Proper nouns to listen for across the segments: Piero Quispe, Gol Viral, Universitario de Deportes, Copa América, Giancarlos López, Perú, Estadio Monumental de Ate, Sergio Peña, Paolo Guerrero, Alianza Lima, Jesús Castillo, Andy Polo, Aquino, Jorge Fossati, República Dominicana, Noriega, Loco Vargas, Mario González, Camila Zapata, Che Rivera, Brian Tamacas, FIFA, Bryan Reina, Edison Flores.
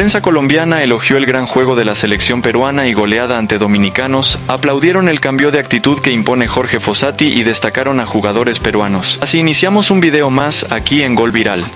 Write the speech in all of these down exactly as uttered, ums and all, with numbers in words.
prensa colombiana elogió el gran juego de la selección peruana y goleada ante dominicanos, aplaudieron el cambio de actitud que impone Jorge Fossati y destacaron a jugadores peruanos. Así iniciamos un video más aquí en Gol Viral.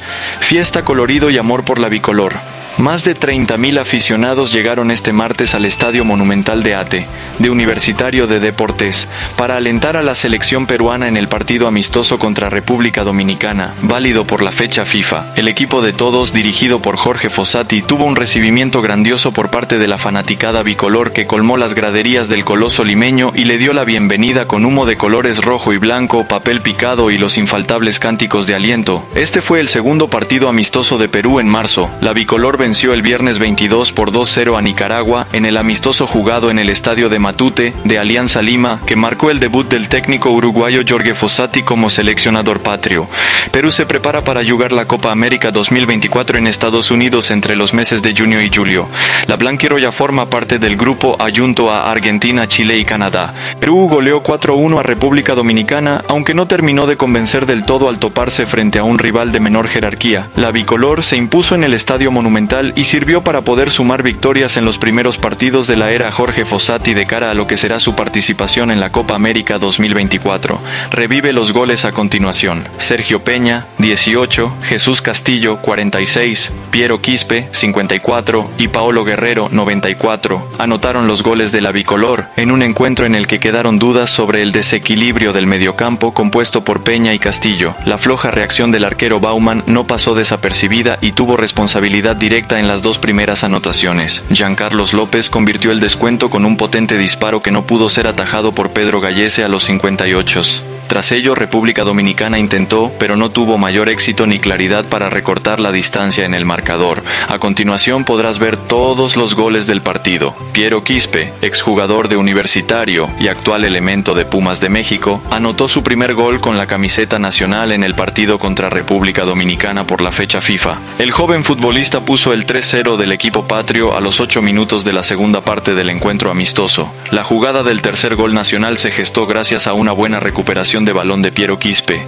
Fiesta, colorido y amor por la bicolor. Más de treinta mil aficionados llegaron este martes al Estadio Monumental de Ate, de Universitario de Deportes, para alentar a la selección peruana en el partido amistoso contra República Dominicana, válido por la fecha FIFA. El equipo de todos, dirigido por Jorge Fossati, tuvo un recibimiento grandioso por parte de la fanaticada bicolor que colmó las graderías del coloso limeño y le dio la bienvenida con humo de colores rojo y blanco, papel picado y los infaltables cánticos de aliento. Este fue el segundo partido amistoso de Perú en marzo. La bicolor venció el viernes veintidós por dos cero a Nicaragua en el amistoso jugado en el estadio de Matute de Alianza Lima, que marcó el debut del técnico uruguayo Jorge Fossati como seleccionador patrio. Perú se prepara para jugar la Copa América dos mil veinticuatro en Estados Unidos entre los meses de junio y julio. La blanquirroya forma parte del grupo A junto a Argentina, Chile y Canadá. Perú goleó cuatro uno a República Dominicana, aunque no terminó de convencer del todo al toparse frente a un rival de menor jerarquía. La bicolor se impuso en el Estadio Monumental y sirvió para poder sumar victorias en los primeros partidos de la era Jorge Fossati de cara a lo que será su participación en la Copa América dos mil veinticuatro. Revive los goles a continuación. Sergio Peña, dieciocho, Jesús Castillo, cuarenta y seis, Piero Quispe, cincuenta y cuatro y Paolo Guerrero, noventa y cuatro, anotaron los goles de la bicolor en un encuentro en el que quedaron dudas sobre el desequilibrio del mediocampo compuesto por Peña y Castillo. La floja reacción del arquero Bauman no pasó desapercibida y tuvo responsabilidad directa en las dos primeras anotaciones. Giancarlos López convirtió el descuento con un potente disparo que no pudo ser atajado por Pedro Gallese a los cincuenta y ocho. Tras ello, República Dominicana intentó, pero no tuvo mayor éxito ni claridad para recortar la distancia en el marcador. A continuación podrás ver todos los goles del partido. Piero Quispe, exjugador de Universitario y actual elemento de Pumas de México, anotó su primer gol con la camiseta nacional en el partido contra República Dominicana por la fecha FIFA. El joven futbolista puso el tres cero del equipo patrio a los ocho minutos de la segunda parte del encuentro amistoso. La jugada del tercer gol nacional se gestó gracias a una buena recuperación de balón de Piero Quispe,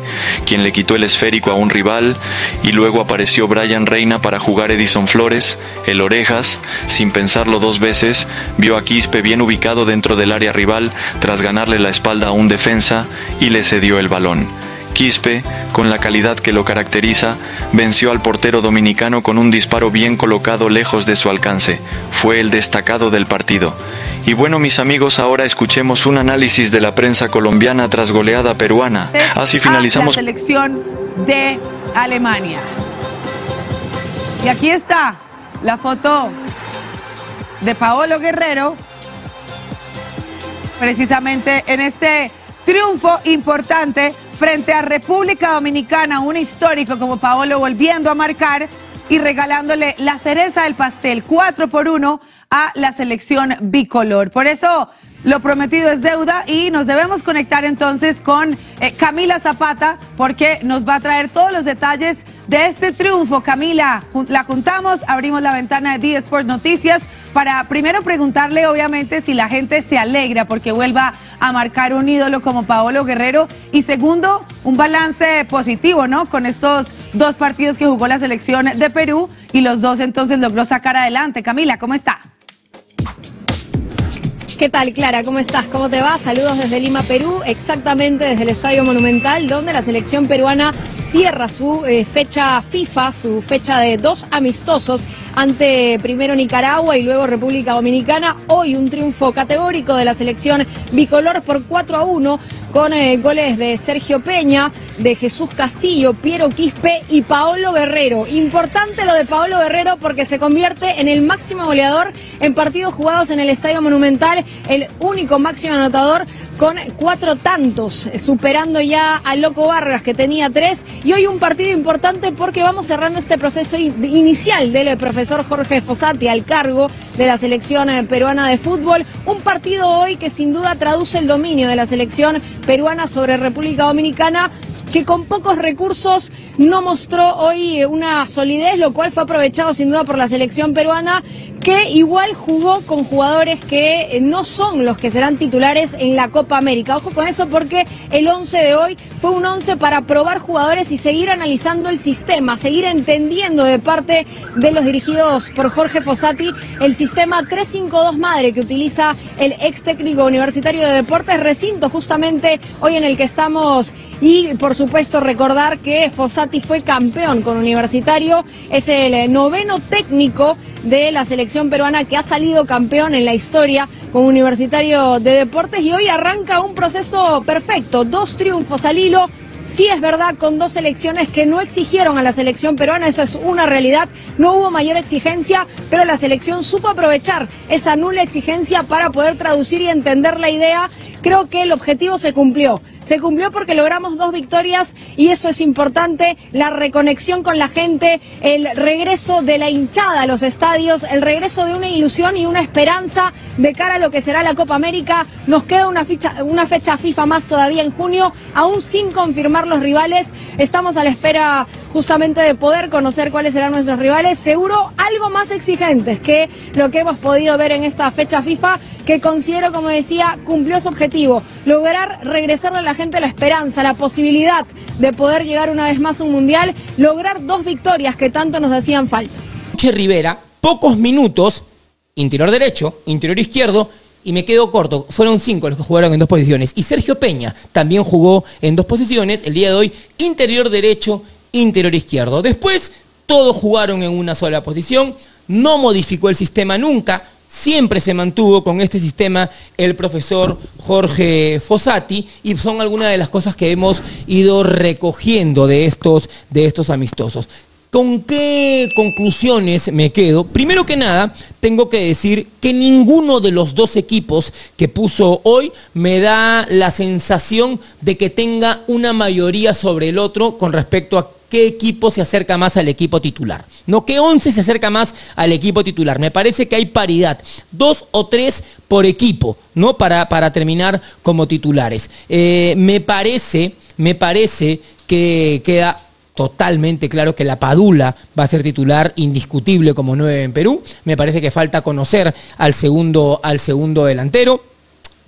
quien le quitó el esférico a un rival, y luego apareció Bryan Reina para jugar Edison Flores. El Orejas, sin pensarlo dos veces, vio a Quispe bien ubicado dentro del área rival tras ganarle la espalda a un defensa y le cedió el balón. Quispe, con la calidad que lo caracteriza, venció al portero dominicano con un disparo bien colocado lejos de su alcance. Fue el destacado del partido. Y bueno, mis amigos, ahora escuchemos un análisis de la prensa colombiana tras goleada peruana. Así finalizamos. La selección de Alemania. Y aquí está la foto de Paolo Guerrero, precisamente en este triunfo importante frente a República Dominicana, un histórico como Paolo volviendo a marcar y regalándole la cereza del pastel, cuatro por uno a la selección bicolor. Por eso lo prometido es deuda y nos debemos conectar entonces con eh, Camila Zapata, porque nos va a traer todos los detalles de este triunfo. Camila, la juntamos, abrimos la ventana de D Sports Noticias para primero preguntarle obviamente si la gente se alegra porque vuelva a marcar un ídolo como Paolo Guerrero, y segundo, un balance positivo, ¿no? Con estos dos partidos que jugó la selección de Perú y los dos entonces logró sacar adelante. Camila, ¿cómo está? ¿Qué tal, Clara? ¿Cómo estás? ¿Cómo te va? Saludos desde Lima, Perú, exactamente desde el Estadio Monumental, donde la selección peruana cierra su eh, fecha FIFA, su fecha de dos amistosos ante primero Nicaragua y luego República Dominicana. Hoy un triunfo categórico de la selección bicolor por cuatro a uno con eh, goles de Sergio Peña, de Jesús Castillo, Piero Quispe y Paolo Guerrero. Importante lo de Paolo Guerrero porque se convierte en el máximo goleador en partidos jugados en el Estadio Monumental, el único máximo anotador con cuatro tantos, superando ya a Loco Vargas que tenía tres. Y hoy un partido importante porque vamos cerrando este proceso inicial del profesor Jorge Fossati al cargo de la selección peruana de fútbol. Un partido hoy que sin duda traduce el dominio de la selección peruana sobre República Dominicana que con pocos recursos no mostró hoy una solidez, lo cual fue aprovechado sin duda por la selección peruana, que igual jugó con jugadores que no son los que serán titulares en la Copa América. Ojo con eso, porque el once de hoy fue un once para probar jugadores y seguir analizando el sistema, seguir entendiendo de parte de los dirigidos por Jorge Fossati el sistema tres cinco dos madre que utiliza el ex técnico universitario de Deportes, recinto justamente hoy en el que estamos. Y por supuesto recordar que Fossati fue campeón con Universitario, es el noveno técnico de la selección peruana que ha salido campeón en la historia con Universitario de Deportes, y hoy arranca un proceso perfecto, dos triunfos al hilo. Sí es verdad, con dos selecciones que no exigieron a la selección peruana, eso es una realidad, no hubo mayor exigencia, pero la selección supo aprovechar esa nula exigencia para poder traducir y entender la idea. Creo que el objetivo se cumplió. Se cumplió porque logramos dos victorias y eso es importante, la reconexión con la gente, el regreso de la hinchada a los estadios, el regreso de una ilusión y una esperanza de cara a lo que será la Copa América. Nos queda una, ficha, una fecha FIFA más todavía en junio, aún sin confirmar los rivales. Estamos a la espera justamente de poder conocer cuáles serán nuestros rivales, seguro algo más exigentes que lo que hemos podido ver en esta fecha FIFA, que considero, como decía, cumplió su objetivo, lograr regresarle a la gente la esperanza, la posibilidad de poder llegar una vez más a un mundial, lograr dos victorias que tanto nos hacían falta. Che Rivera, pocos minutos, interior derecho, interior izquierdo, y me quedo corto, fueron cinco los que jugaron en dos posiciones, y Sergio Peña también jugó en dos posiciones el día de hoy, interior derecho, interior izquierdo. Después, todos jugaron en una sola posición, no modificó el sistema nunca. Siempre se mantuvo con este sistema el profesor Jorge Fossati, y son algunas de las cosas que hemos ido recogiendo de estos, de estos amistosos. ¿Con qué conclusiones me quedo? Primero que nada, tengo que decir que ninguno de los dos equipos que puso hoy me da la sensación de que tenga una mayoría sobre el otro con respecto a qué equipo se acerca más al equipo titular. No, qué once se acerca más al equipo titular. Me parece que hay paridad, dos o tres por equipo, ¿no? Para, para terminar como titulares. Eh, me parece, me parece que queda totalmente claro que la Padula va a ser titular indiscutible como nueve en Perú. Me parece que falta conocer al segundo, al segundo delantero.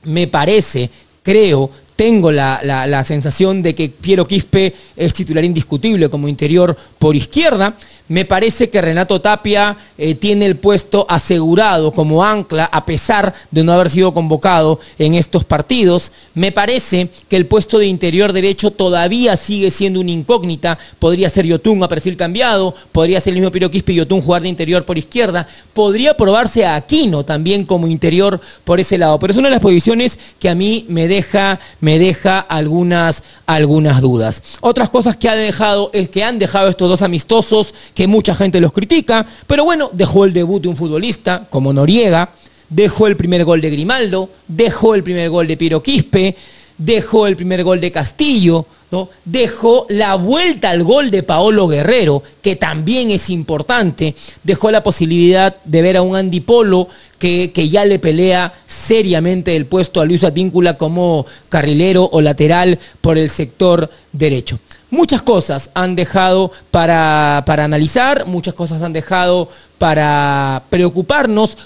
Me parece, creo, tengo la, la, la sensación de que Piero Quispe es titular indiscutible como interior por izquierda. Me parece que Renato Tapia eh, tiene el puesto asegurado como ancla, a pesar de no haber sido convocado en estos partidos. Me parece que el puesto de interior derecho todavía sigue siendo una incógnita. Podría ser Yotun a perfil cambiado, podría ser el mismo Piero Quispe y Yotun jugar de interior por izquierda. Podría probarse a Aquino también como interior por ese lado. Pero es una de las posiciones que a mí me deja... me deja algunas, algunas dudas. Otras cosas que, ha dejado, es que han dejado estos dos amistosos, que mucha gente los critica, pero bueno, dejó el debut de un futbolista como Noriega, dejó el primer gol de Grimaldo, dejó el primer gol de Piero Quispe, dejó el primer gol de Castillo, ¿no? Dejó la vuelta al gol de Paolo Guerrero, que también es importante, dejó la posibilidad de ver a un Andy Polo que, que ya le pelea seriamente el puesto a Luis Advíncula como carrilero o lateral por el sector derecho. Muchas cosas han dejado para, para analizar, muchas cosas han dejado para preocuparnos,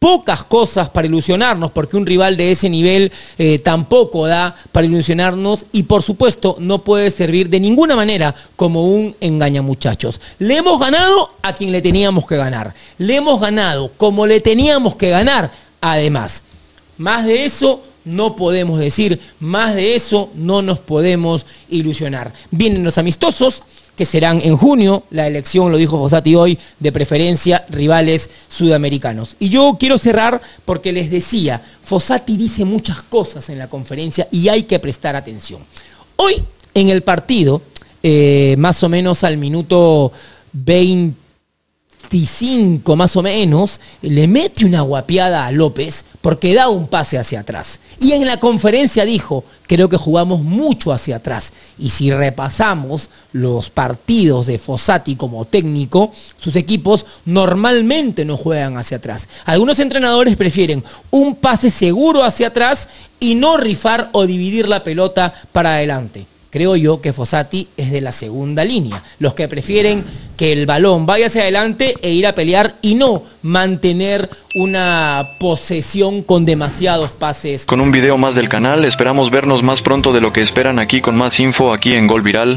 pocas cosas para ilusionarnos, porque un rival de ese nivel eh, tampoco da para ilusionarnos y por supuesto no puede servir de ninguna manera como un engañamuchachos. Le hemos ganado a quien le teníamos que ganar, le hemos ganado como le teníamos que ganar, además. Más de eso no podemos decir, más de eso no nos podemos ilusionar. Vienen los amistosos, que serán en junio, la elección, lo dijo Fossati hoy, de preferencia rivales sudamericanos. Y yo quiero cerrar porque les decía, Fossati dice muchas cosas en la conferencia y hay que prestar atención. Hoy, en el partido, eh, más o menos al minuto veinticinco, más o menos, le mete una guapiada a López porque da un pase hacia atrás. Y en la conferencia dijo, creo que jugamos mucho hacia atrás. Y si repasamos los partidos de Fossati como técnico, sus equipos normalmente no juegan hacia atrás. Algunos entrenadores prefieren un pase seguro hacia atrás y no rifar o dividir la pelota para adelante. creo yo que Fossati es de la segunda línea. Los que prefieren que el balón vaya hacia adelante e ir a pelear y no mantener una posesión con demasiados pases. Con un video más del canal, esperamos vernos más pronto de lo que esperan aquí con más info aquí en Gol Viral.